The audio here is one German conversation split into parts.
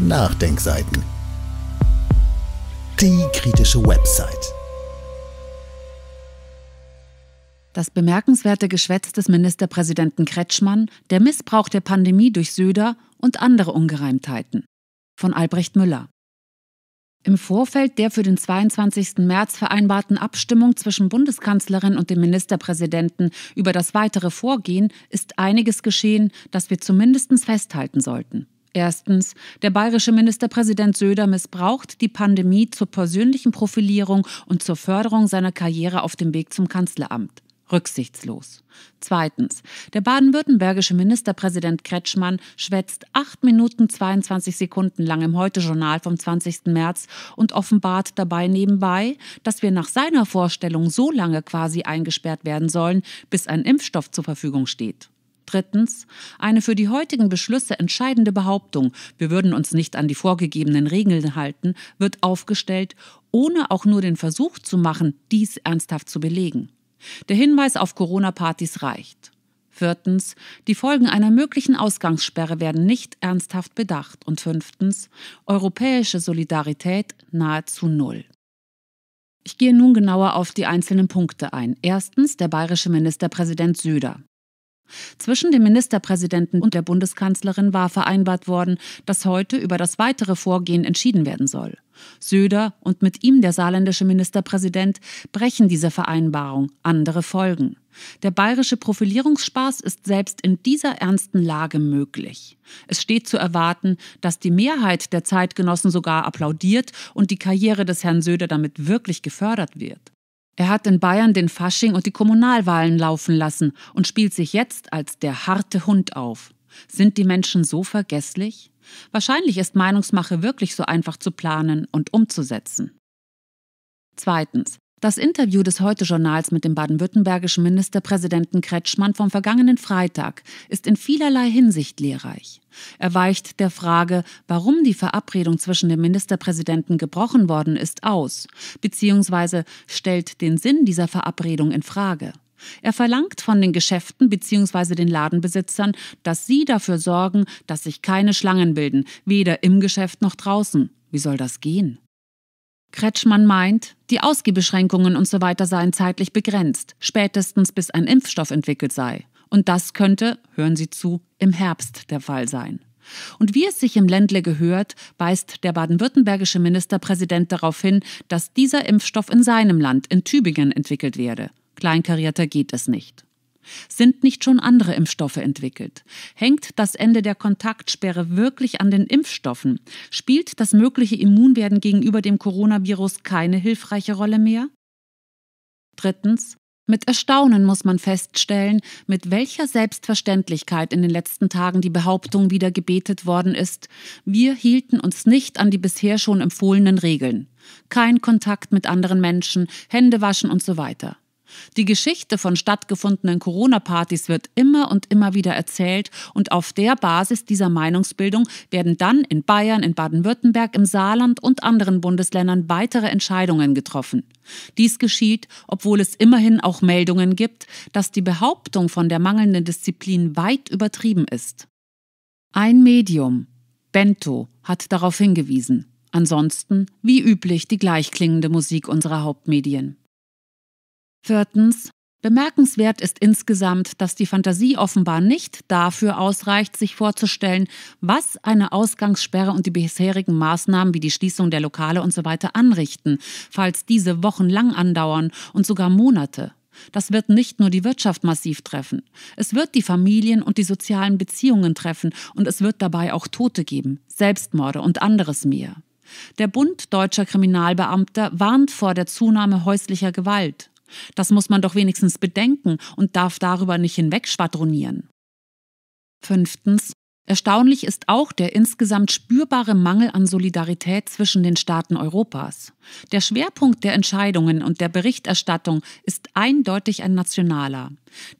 Nachdenkseiten. Die kritische Website. Das bemerkenswerte Geschwätz des Ministerpräsidenten Kretschmann, der Missbrauch der Pandemie durch Söder und andere Ungereimtheiten. Von Albrecht Müller. Im Vorfeld der für den 22. März vereinbarten Abstimmung zwischen Bundeskanzlerin und dem Ministerpräsidenten über das weitere Vorgehen ist einiges geschehen, das wir zumindest festhalten sollten. Erstens, der bayerische Ministerpräsident Söder missbraucht die Pandemie zur persönlichen Profilierung und zur Förderung seiner Karriere auf dem Weg zum Kanzleramt. Rücksichtslos. Zweitens, der baden-württembergische Ministerpräsident Kretschmann schwätzt 8 Minuten 22 Sekunden lang im Heute-Journal vom 20. März und offenbart dabei nebenbei, dass wir nach seiner Vorstellung so lange quasi eingesperrt werden sollen, bis ein Impfstoff zur Verfügung steht. Drittens, eine für die heutigen Beschlüsse entscheidende Behauptung, wir würden uns nicht an die vorgegebenen Regeln halten, wird aufgestellt, ohne auch nur den Versuch zu machen, dies ernsthaft zu belegen. Der Hinweis auf Corona-Partys reicht. Viertens, die Folgen einer möglichen Ausgangssperre werden nicht ernsthaft bedacht. Und fünftens, europäische Solidarität nahezu null. Ich gehe nun genauer auf die einzelnen Punkte ein. Erstens, der bayerische Ministerpräsident Söder. Zwischen dem Ministerpräsidenten und der Bundeskanzlerin war vereinbart worden, dass heute über das weitere Vorgehen entschieden werden soll. Söder und mit ihm der saarländische Ministerpräsident brechen diese Vereinbarung, andere folgen. Der bayerische Profilierungsspaß ist selbst in dieser ernsten Lage möglich. Es steht zu erwarten, dass die Mehrheit der Zeitgenossen sogar applaudiert und die Karriere des Herrn Söder damit wirklich gefördert wird. Er hat in Bayern den Fasching und die Kommunalwahlen laufen lassen und spielt sich jetzt als der harte Hund auf. Sind die Menschen so vergesslich? Wahrscheinlich ist Meinungsmache wirklich so einfach zu planen und umzusetzen. Zweitens. Das Interview des Heute-Journals mit dem baden-württembergischen Ministerpräsidenten Kretschmann vom vergangenen Freitag ist in vielerlei Hinsicht lehrreich. Er weicht der Frage, warum die Verabredung zwischen den Ministerpräsidenten gebrochen worden ist, aus, beziehungsweise stellt den Sinn dieser Verabredung in Frage. Er verlangt von den Geschäften bzw. den Ladenbesitzern, dass sie dafür sorgen, dass sich keine Schlangen bilden, weder im Geschäft noch draußen. Wie soll das gehen? Kretschmann meint, die Ausgehbeschränkungen usw. seien zeitlich begrenzt, spätestens bis ein Impfstoff entwickelt sei. Und das könnte, hören Sie zu, im Herbst der Fall sein. Und wie es sich im Ländle gehört, weist der baden-württembergische Ministerpräsident darauf hin, dass dieser Impfstoff in seinem Land, in Tübingen, entwickelt werde. Kleinkarierter geht es nicht. Sind nicht schon andere Impfstoffe entwickelt? Hängt das Ende der Kontaktsperre wirklich an den Impfstoffen? Spielt das mögliche Immunwerden gegenüber dem Coronavirus keine hilfreiche Rolle mehr? Drittens. Mit Erstaunen muss man feststellen, mit welcher Selbstverständlichkeit in den letzten Tagen die Behauptung wieder gebetet worden ist, wir hielten uns nicht an die bisher schon empfohlenen Regeln. Kein Kontakt mit anderen Menschen, Hände waschen und so weiter. Die Geschichte von stattgefundenen Corona-Partys wird immer und immer wieder erzählt und auf der Basis dieser Meinungsbildung werden dann in Bayern, in Baden-Württemberg, im Saarland und anderen Bundesländern weitere Entscheidungen getroffen. Dies geschieht, obwohl es immerhin auch Meldungen gibt, dass die Behauptung von der mangelnden Disziplin weit übertrieben ist. Ein Medium, Bento, hat darauf hingewiesen. Ansonsten, wie üblich, die gleichklingende Musik unserer Hauptmedien. Viertens. Bemerkenswert ist insgesamt, dass die Fantasie offenbar nicht dafür ausreicht, sich vorzustellen, was eine Ausgangssperre und die bisherigen Maßnahmen wie die Schließung der Lokale usw. anrichten, falls diese wochenlang andauern und sogar Monate. Das wird nicht nur die Wirtschaft massiv treffen. Es wird die Familien und die sozialen Beziehungen treffen und es wird dabei auch Tote geben, Selbstmorde und anderes mehr. Der Bund deutscher Kriminalbeamter warnt vor der Zunahme häuslicher Gewalt. Das muss man doch wenigstens bedenken und darf darüber nicht hinwegschwadronieren. Fünftens. Erstaunlich ist auch der insgesamt spürbare Mangel an Solidarität zwischen den Staaten Europas. Der Schwerpunkt der Entscheidungen und der Berichterstattung ist eindeutig ein nationaler.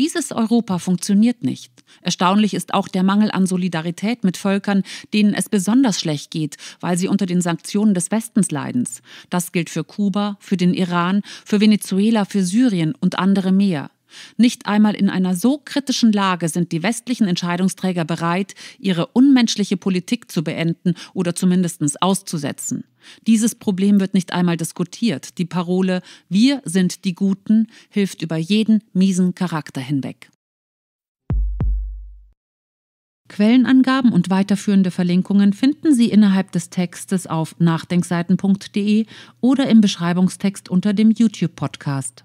Dieses Europa funktioniert nicht. Erstaunlich ist auch der Mangel an Solidarität mit Völkern, denen es besonders schlecht geht, weil sie unter den Sanktionen des Westens leiden. Das gilt für Kuba, für den Iran, für Venezuela, für Syrien und andere mehr. Nicht einmal in einer so kritischen Lage sind die westlichen Entscheidungsträger bereit, ihre unmenschliche Politik zu beenden oder zumindest auszusetzen. Dieses Problem wird nicht einmal diskutiert. Die Parole „Wir sind die Guten“ hilft über jeden miesen Charakter hinweg. Quellenangaben und weiterführende Verlinkungen finden Sie innerhalb des Textes auf nachdenkseiten.de oder im Beschreibungstext unter dem YouTube-Podcast.